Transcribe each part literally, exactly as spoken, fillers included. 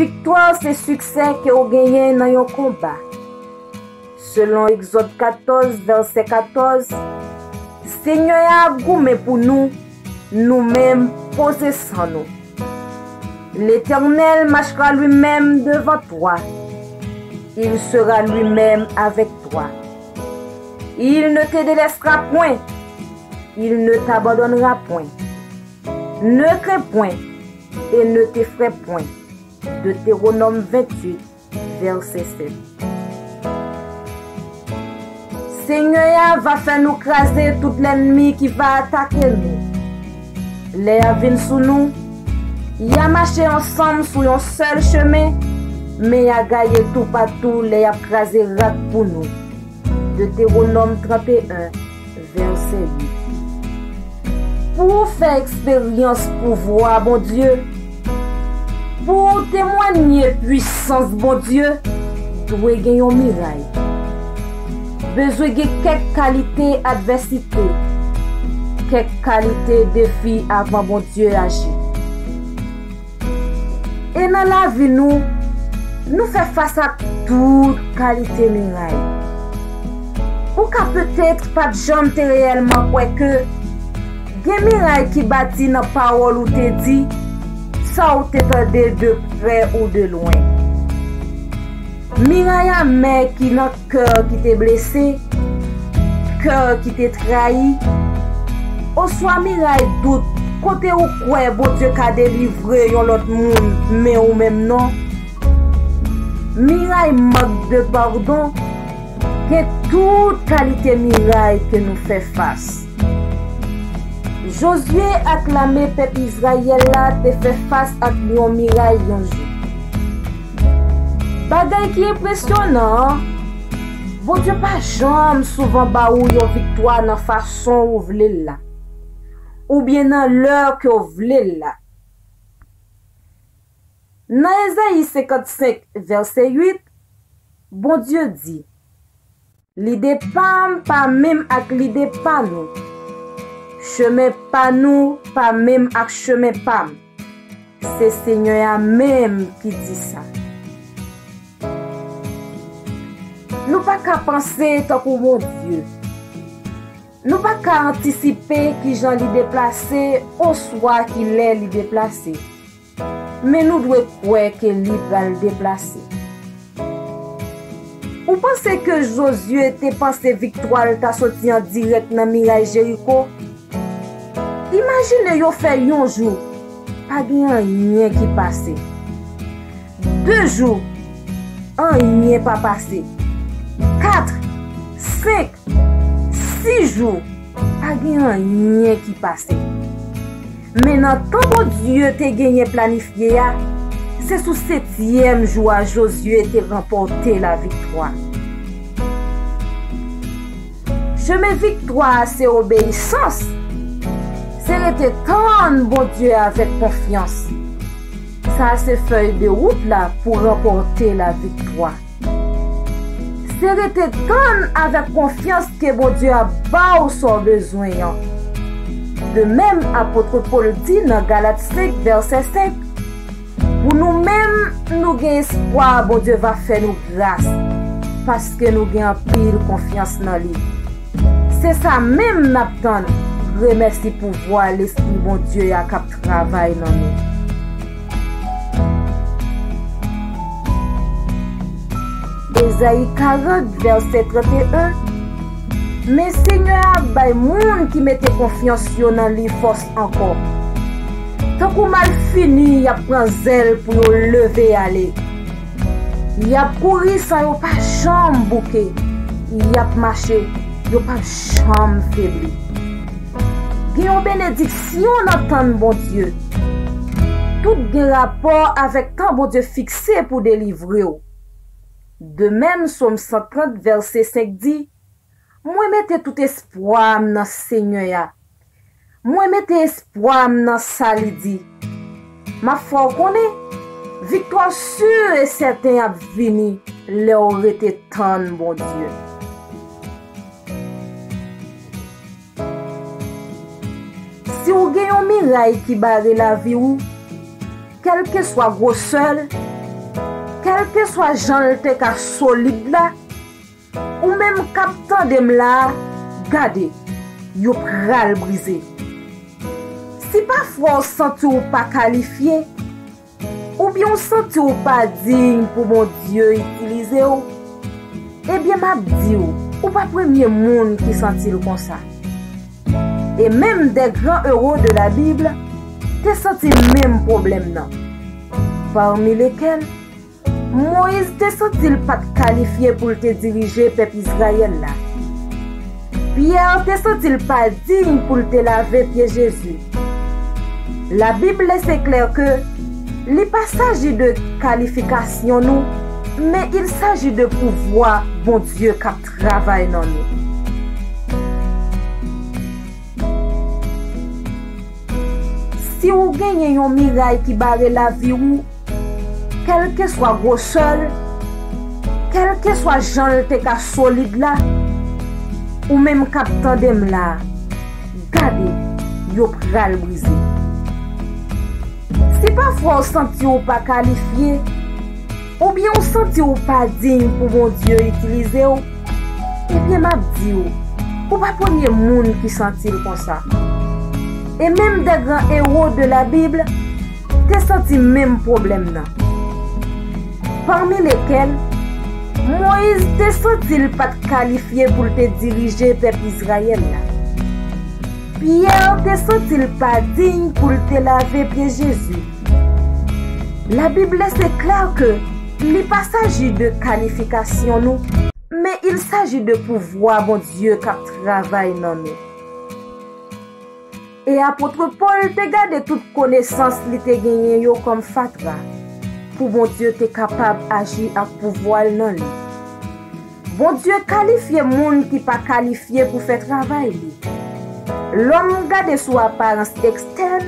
Victoire, c'est succès que vous gagnez dans un combat. Selon Exode quatorze, verset quatorze, Seigneur a goûté pour nous, nous-mêmes possessons nous. L'Éternel marchera lui-même devant toi. Il sera lui-même avec toi. Il ne te délaissera point. Il ne t'abandonnera point. Ne crains point et ne t'effraie point. Deutéronome vingt-huit, verset sept. Seigneur va faire nous craser tout l'ennemi qui va attaquer nous. Les avines sous nous, il a marché ensemble sur un seul chemin, mais il a gagné tout partout, les a crasé rat pour nous. Deutéronome trente et un, verset huit. Pour faire expérience pour voir bon Dieu, pour témoigner puissance bon Dieu, doit gagner un miracle. Besoin de quelques qualités adversité, quelques qualités défi avant bon Dieu agir. Et dans la vie nous, nous faisons face à toutes qualités miracle. Ou qu'à peut-être pas de jante réellement quoi que des miracles qui bâtit dans la parole ou te dit, ça ou te tendez de près ou de loin. Miraya mais qui n'a cœur qui t'est blessé, cœur qui t'est trahi, ou soit miraille doute, côté ou quoi bon Dieu qu'a délivré yon l'autre monde, mais ou même non. Miraille manque de pardon, que toute qualité miraille que nous fait face. Josué acclamé peuple Israël là te fait face à un miracle un jour. Bagay qui est impressionnant. Bon Dieu pas jamais souvent baou yon victoire dans façon ou vle là. Ou bien dans l'heure que ou vle là. Dans Ésaïe cinquante-cinq verset huit, bon Dieu dit: l'idée pas pas même avec l'idée pas nous. Chemin pas nous, pas même avec chemin pas. C'est Seigneur même qui dit ça. Nous pas qu'à penser tant pour mon Dieu. Nous pas qu'à anticiper qui j'en l'y déplacé au soir qu'il est l'y déplacé. Mais nous devons croire que l'y va le déplacer. Vous pensez que Josué te pensé victoire t'a sorti en direct dans Mirail Jéricho? Imaginez yon fait yon jour, pas rien qui passe. Deux jours, rien pas passé. Quatre, cinq, six jours, pas rien qui passe. Maintenant, tant Dieu te gagné planifié, c'est sous septième jour à Josué te remporté la victoire. Chemin victoire, c'est obéissance. C'était tant bon Dieu avec confiance. Ça c'est feuille de route là pour remporter la victoire. C'était tant avec confiance que bon Dieu a bas son besoin. De même, apôtre Paul dit dans Galates cinq, verset cinq, pour nous-mêmes, nous avons espoir, bon Dieu va faire nous grâce parce que nous avons pile confiance dans lui. C'est ça même n'attend. Remercie pour voir l'Esprit bon Dieu et à cap travail dans nous. Ésaïe quarante, verset trente et un. Mais Seigneur a bail moun qui mette confiance dans les forces encore. Tant qu'on mal fini, il a pris zèle pour nous lever et aller. Il a couru sans pas jamais bouqué. Il a marché, il n'a pas jamais faibli. Une bénédiction dans ton bon Dieu. Tout un rapport avec ton bon Dieu fixé pour délivrer. De même, Somme cent trente, verset cinq dit: moi mette tout espoir dans Seigneur. Moi mette espoir dans sa li di. Ma foi connaît, victoire sûre et certaine a vini, leur était ton bon Dieu. Si vous avez un miracle qui barre la vie, quel que soit grosseur, kelke swa jan l te ka solide la, ou même captant dem la, gade, yo pral brise. Si parfois on senti ou pas qualifié, ou bien on senti ou pas digne pour mon Dieu utiliser ou, eh bien m'a dit ou, ou pas premier monde qui senti le comme ça. Et même des grands héros de la Bible, te senti même problème non. Parmi lesquels, Moïse te senti pas qualifié pour te diriger peuple Israël là. Pierre te senti pas digne pour te laver pied Jésus. La Bible laisse clair que les passages de qualification nous, mais il s'agit de pouvoir bon Dieu qui travaille dans nous. Si vous gagnez un miracle qui barre la vie ou, quel que soit gros seul, quel que soit Jean le Téka solide là, ou même captant dem là, gardez, yo pral brisé. Si parfois on senti ou pas qualifié, ou bien on senti ou pas digne pour mon Dieu utiliser ou, et bien m'a dit ou, ou pas premier monde qui senti comme ça. Et même des grands héros de la Bible, te senti même problème là. Parmi lesquels, Moïse te senti pas qualifié pour te diriger peuple Israël là. Pierre te senti pas digne pour te laver pied Jésus. La Bible laisse clair que il pas s'agit de qualification nous, mais il s'agit de pouvoir bon Dieu qui travaille dans nous. Et apôtre Paul te garde toute connaissance li te gagné yo comme fatra pour bon Dieu te capable agir à pouvoir nan li. Bon Dieu qualifie moun qui pas qualifié pour faire travail li. L'homme garde sous apparence externe,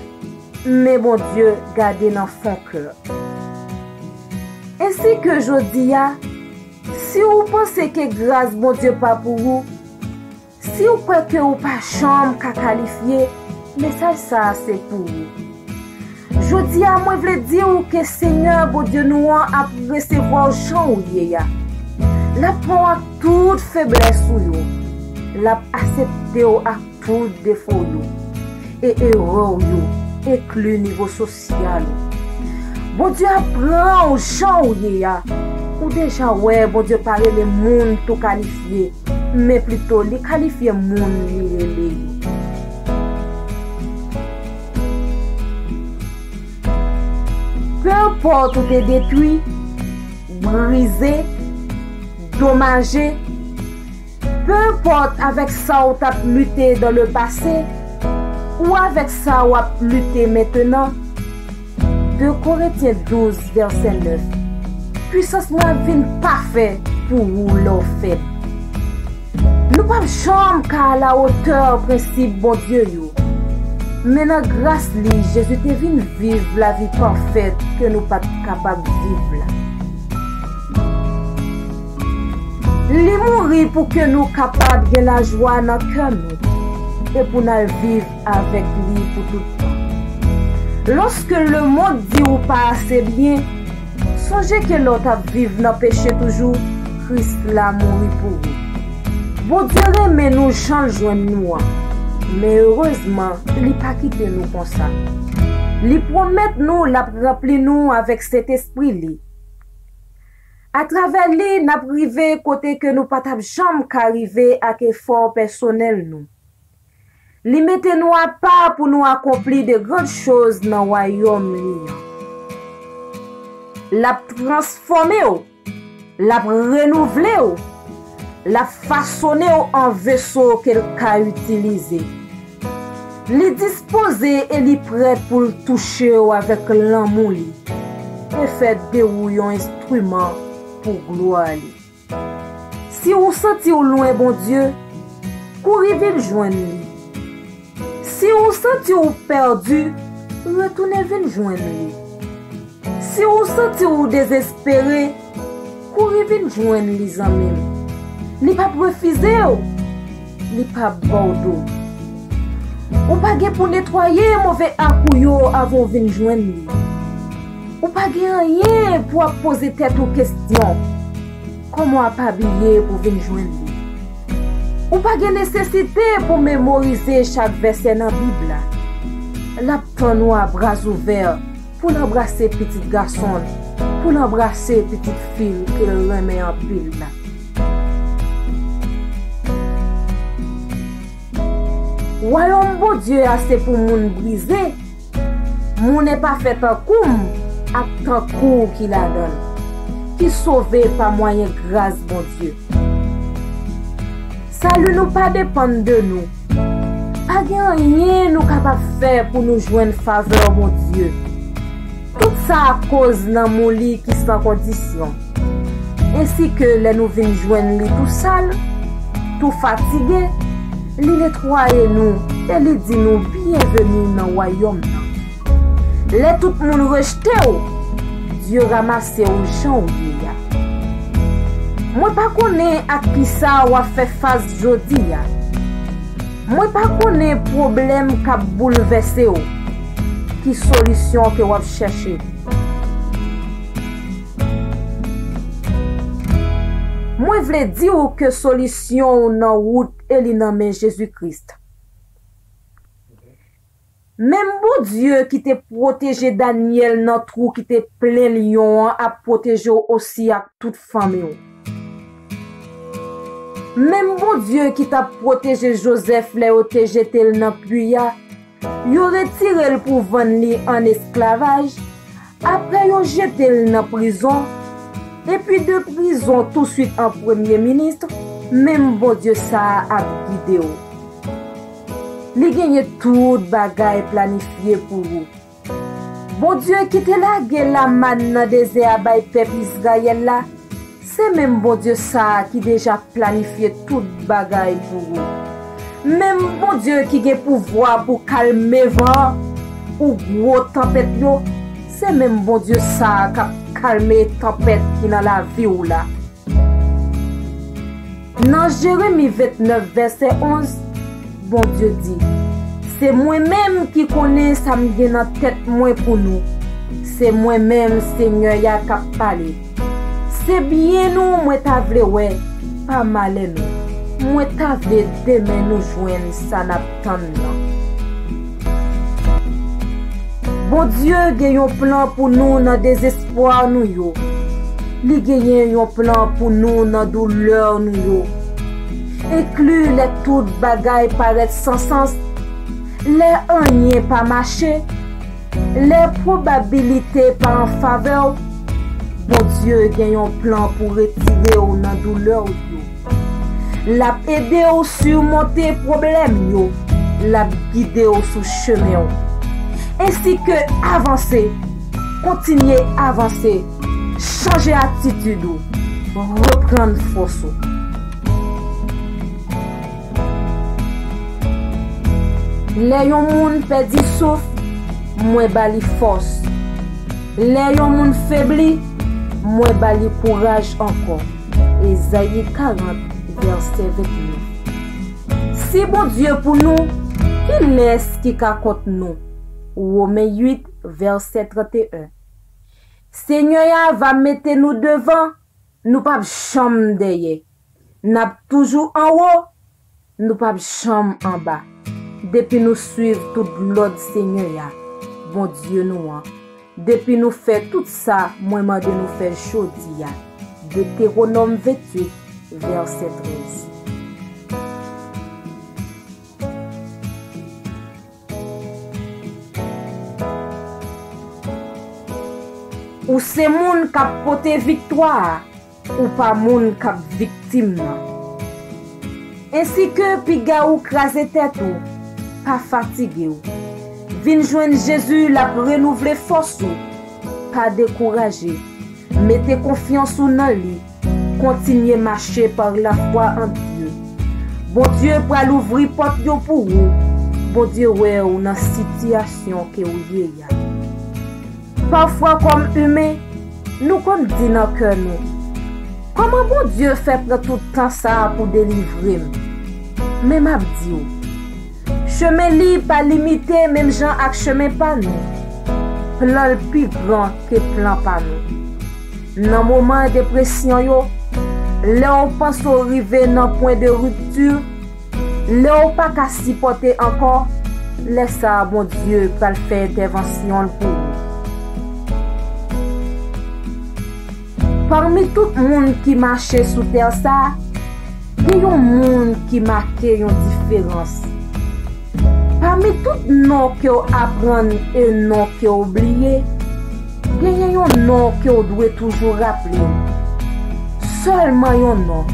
mais bon Dieu garde dans son cœur. Ainsi que jodi a, si vous pensez que grâce bon Dieu pas pour vous, si vous croyez que vous pas chambre ka qualifié, message ça c'est pour vous. Jodi a moi vle dire ou que Seigneur bon Dieu nous a recevoir Jean ouye a. La prend toute faiblesse ou yo. La accepter ou à tout défaut yo. Et erreur yo, inclus niveau social. Bon Dieu prend Jean ouye a. Ou déjà ouais bon Dieu parle le monde tout qualifié, mais plutôt les qualifier monde li. Peu importe où t'es détruit, brisé, dommagé, peu importe avec ça où t'as lutté dans le passé, ou avec ça où t'as lutté maintenant, deux Corinthiens douze, verset neuf. Puissance moi vine parfait pour vous l'on fait. Nous pas chambre qu'à la hauteur principe bon Dieu yo. Mais dans grâce li, Jésus te vient vivre la vie parfaite que nous pas capables de vivre. Li mourir pour que nous capables de la joie dans cœur nous et pour nous vivre avec lui pour tout le temps. Lorsque le monde dit ou pas assez bien, songez que l'autre a vivre dans péché toujours, Christ l'a mouru pour vous. Bon Dieu mais nous changeons nous. Mais heureusement, il n'a pas quitté nous comme ça. Il promet nous, il remplit nous avec cet esprit-là. À travers lui, il n'a privé côté que nous pas jamais arriver à effort personnel nous. Il mette nous à part pour nous accomplir de grandes choses dans le royaume. Il a transformé, il a renouvelé, il a façonné en vaisseau qu'il a utilisé. Les disposer et les prêts pour le toucher avec l'amour et faire de vous un instrument pour gloire. Si vous sentez loin bon Dieu, courez vers le joindre. Si vous sentez perdu, retournez vers le joindre. Si vous sentez désespéré, courez vers le joindre les amis. Ni pas refuser, ni pas bordeaux. Ou pas pour nettoyer mauvais accueil avant de joindre. Ou pas rien pour poser tête aux questions. Comment pas billet pour venir joindre? Ou pas de nécessité pour mémoriser chaque verset dans la Bible. La prendre à bras ouverts pour l'embrasser petite garçon, pour l'embrasser petite fille qui le remet en pile. Royaume bon Dieu assez pour moun brisé. Moun n'est pas fait en coum, à tant cour qui la donne, qui sauvé par moyen grâce bon Dieu. Salut nous pas dépendre de nous. Pas rien nous capable faire pour nous joindre faveur mon Dieu. Tout ça à cause dans mon lit qui sans condition. Ainsi que les nous vins joindre tout sale, tout fatigué, li nettoyer nous et li dit nous bienvenue dans le royaume. Les tout monde rejeté Dieu ramasse au champ. Moi pas connais à qui ça ou a fait face jodi ya. Moi pas connais problème qu'a bouleversé ou qui solution que ou a cherché. Moi vle dire ou que solution nan route elle nan men Jésus-Christ. Même bon Dieu qui t'a protégé Daniel nan trou qui t'a plein lion a protégé aussi à toute famille. Même bon Dieu qui t'a protégé Joseph, les oté jeté dans puya, il retiré pour vendre en esclavage, après il jeté dans prison, et puis de prison tout de suite en premier ministre, même bon Dieu ça a guidé. Il a gagné tout bagaille planifié pour vous. Bon Dieu qui t'a lagué la manne dans le désert à peuple Israël là, c'est même bon Dieu ça qui déjà planifié toute bagaille pour vous. Même bon Dieu qui a pouvoir pour calmer vent ou gros tempête, c'est même bon Dieu ça qui a calmé tempête qui dans la vie ou là. Dans Jérémie vingt-neuf verset onze, bon Dieu dit, c'est moi-même qui connais ça me vient dans tête moi pour nous. C'est moi-même Seigneur qui a parlé. C'est bien nous, moi ta vle wè, pas mal nous. Moi ta vle demain nous joindre ça n'a pas tant. Bon Dieu gagne un plan pour nous dans désespoir nous yo. Li gagne un plan pour nous dans douleur nous yo. Inclure les toutes bagaille paraître sans sens. Les rien pas marché. Les probabilités pas en faveur. Bon Dieu gagne un plan pour retirer ou nan douleur yo. L'a aidé ou surmonter problème yo. L'a guidé ou sous chemin. Ainsi que avancer, continuer avancer, changer attitude ou reprendre force. Les yon moun pèdi souffle, moi bali force. Les yon moun faibli, moi bali courage encore. Ésaïe quarante, verset vingt-neuf. Si bon Dieu pour nous, qui laisse qui cacote nous? Romains huit, verset trente et un. Seigneur va mettre nous devant, nous pas chambre derrière. N'a toujours en haut, nous pas chambre en bas. Depuis nous suivre toute l'ordre Seigneur, bon Dieu nous a. Depuis nous fait tout ça, moi m'a de nous faire chaud dia. Deutéronome vingt-huit, verset treize. Ou c'est moun kap pote victoire, ou pas moun kap victime. Ainsi que piga ou krasé tête ou, pas fatigué ou. Vin joindre Jésus, la renouveler force ou, pas décourager. Mettez confiance ou dans lui. Continuez marcher par la foi en Dieu. Bon Dieu pour l'ouvrir porte pour vous. Bon Dieu ouais ou dans situation que vous y a. Parfois comme humain, nous comme dit dans cœur nous. Comment bon Dieu fait prendre tout le temps ça pour délivrer? Mais m'a dit chemin li pas limité, même gens ak chemin pas nous. plan plus grand que plan par nous. Dans le moment de dépression, là on pense au rivet dans le point de rupture, là on ne peut pas s'y porter encore, laisse ça, bon Dieu, pour faire intervention pour nous. Parmi tout le monde qui marchait sous terre, ça, il y a un monde qui marquait une différence. Parmi tout nom que vous apprenez et nom que vous oubliez, il y a un nom que vous devez toujours rappeler. Seulement un nom.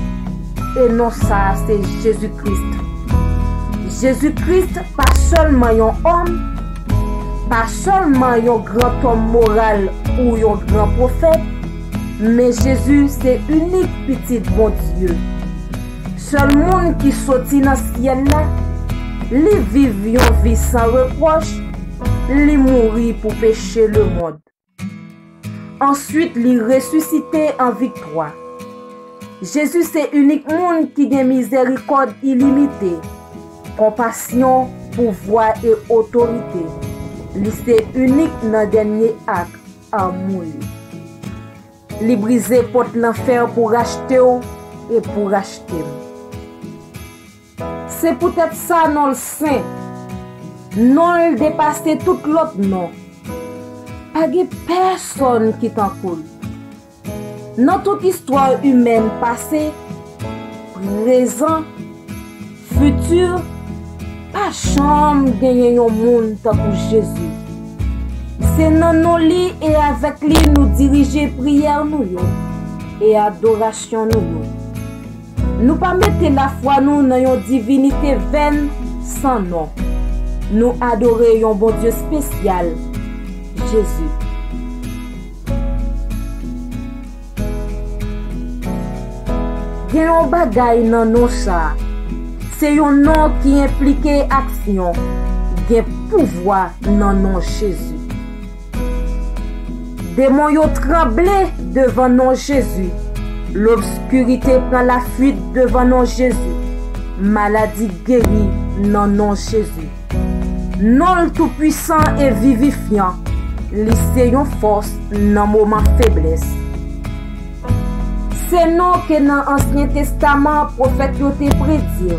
Et non ça, c'est Jésus-Christ. Jésus-Christ, pas seulement un homme, pas seulement un grand homme moral ou un grand prophète, mais Jésus, c'est unique petit bon Dieu. Seul monde qui sortit dans le ciel là, les vivions vie sans reproche, les mourir pour pécher le monde. Ensuite, les ressusciter en victoire. Jésus, c'est unique monde qui a miséricorde illimitée, compassion, pouvoir et autorité. C'est unique dans le dernier acte à mourir. Les briser pour l'enfer pour racheter et pour racheter. C'est peut-être ça non le saint, non le dépasser tout l'autre non. Pas de personne qui t'en coule. Dans toute histoire humaine passée, présent, futur, pas chambre gagner un monde tant pour Jésus. C'est dans nos lits et avec lui nous diriger prière nous et adoration nous. Nous pas mettre la foi nous dans une divinité vaine sans nom. Nous adorer un bon Dieu spécial, Jésus. Il y a un bagay dans nos chats. C'est un nom qui implique action. Il y a pouvoir dans nos Jésus. Démon yo tremblé devant nos Jésus. L'obscurité prend la fuite devant non Jésus. Maladie guérie non non Jésus. Non le tout puissant et vivifiant. L'essayons force non moment faiblesse. C'est non que dans l'Ancien Testament prophète yoté prédire.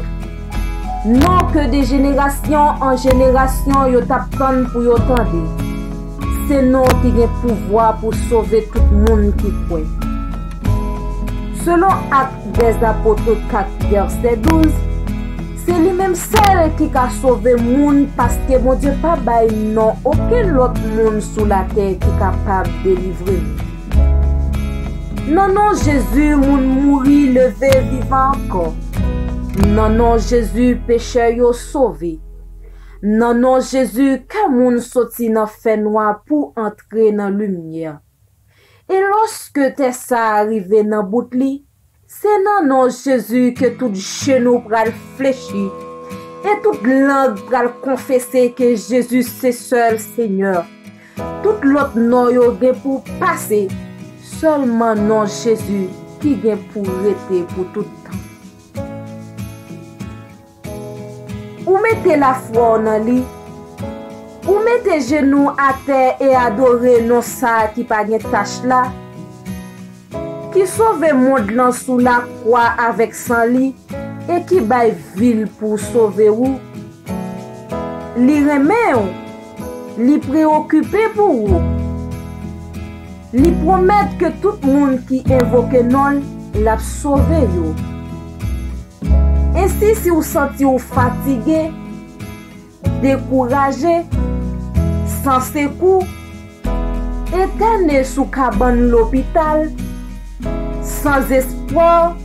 Non que de génération en génération yotapton pour yotande. C'est non qui a pouvoir pour sauver tout le monde qui croit. Selon Acte des Apôtres quatre, verset douze, c'est lui-même celle qui a sauvé le monde parce que mon Dieu n'a pas donné non aucun autre monde sous la terre qui est capable de délivrer. Non, non, Jésus, moun mouri, levé, vivant encore. Non, non, Jésus, péché, yo sauvé. Non, non, Jésus, quand moun sorti dans fait noir pour entrer dans la lumière. Et lorsque t'es ça arrivé dans boutli, c'est dans nom Jésus que tout genou pral fléchi et toute langue pral confesser que Jésus c'est seul Seigneur. Tout l'autre nom yo gen pour passer, seulement nom Jésus qui gen pour rester pour tout temps. Ou mettez la foi dans lui. Ou mettez genoux à terre et adorez non ça qui pas de tâche là, qui sauve le monde sous la croix avec son lit et qui baille ville pour sauver vous. Li remet, li préoccupé pour vous. Li promet que tout le monde qui invoque non l'a sauvé vous. Ainsi, si vous sentez fatigué, découragé, sans secours, éternel sous cabane l'hôpital, sans espoir,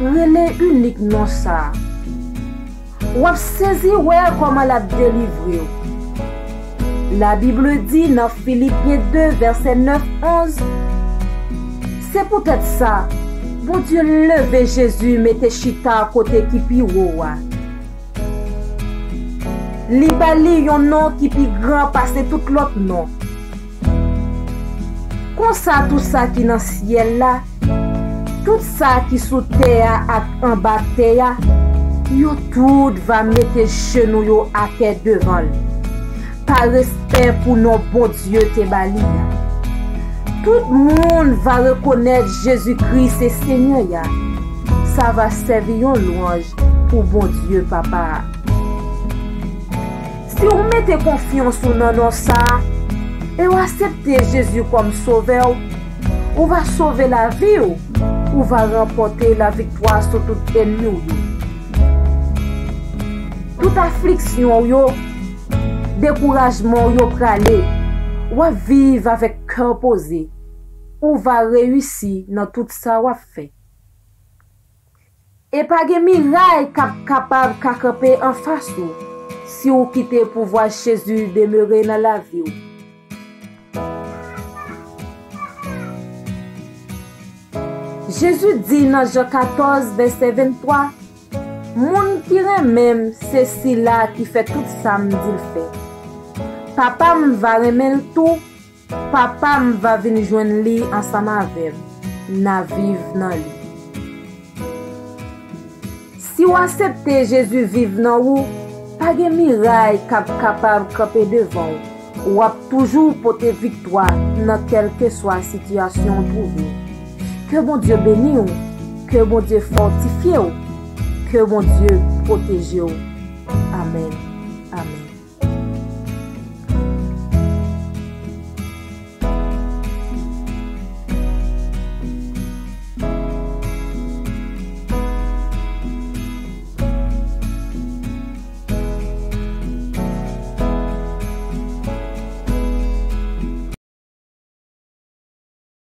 relais unique non ça. Ou a saisi ouais comment la délivrer. La Bible dit dans Philippiens deux, verset neuf onze, c'est peut-être ça. Bon Dieu levé Jésus, mettez chita à côté qui piroua. Li bali yon nom qui pi grand passe tout l'autre nom. Comme ça tout ça qui dans ciel là, tout ça qui sous terre et en bas terre, yo tout va mettre genou yo à terre devant. Par respect fait pour nos bon Dieu te bali. Tout le monde va reconnaître Jésus-Christ et Seigneur. Ça va servir en louange pour bon Dieu papa. Si vous mettez confiance ou non dans ça, et vous acceptez Jésus comme sauveur, on va sauver la vie, on va remporter la victoire sur toute ennemi. Toute affliction, yo, découragement, yo pralé, ou à vivre avec cœur posé, on va réussir dans tout ça ou fait. Et pas de miracle capable de camper en face ou, si on quitte pour voir Jésus demeurer dans la vie. Jésus dit dans Jean quatorze, verset vingt-trois, « Moun qui remèm, c'est si là qui fait tout ça me dit le fait. Papa me va remèm tout, papa me va venir joindre lui ensemble avec, na vive dans lui. » Si vous acceptez Jésus vivre dans vous, pas de miracle capable de camper devant vous, ou a toujours porter victoire dans quelle que soit la situation trouvée. Que bon Dieu bénisse, que bon Dieu fortifie, que bon Dieu protège. Amen. Amen.